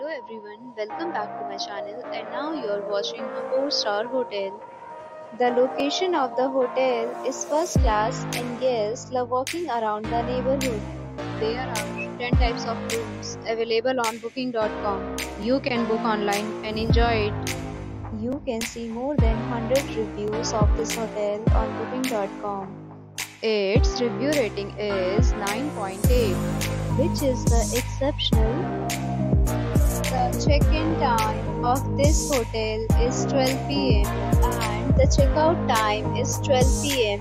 Hello everyone, welcome back to my channel, and now you are watching a 4-star hotel. The location of the hotel is first class and guests love walking around the neighborhood. There are 10 types of rooms available on booking.com. You can book online and enjoy it. You can see more than 100 reviews of this hotel on booking.com. Its review rating is 9.8, which is the exceptional. The check-in time of this hotel is 12 p.m. and the check-out time is 12 p.m.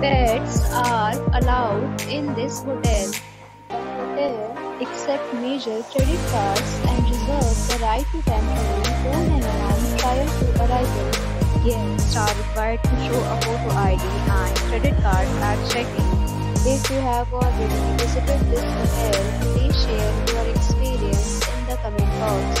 Pets are allowed in this hotel. The hotel accepts major credit cards and reserves the right to temporarily phone and line prior to arrival. Guests are required to show a photo ID and credit card at check-in. If you have already visited this hotel, please share your experience in the comment box.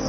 So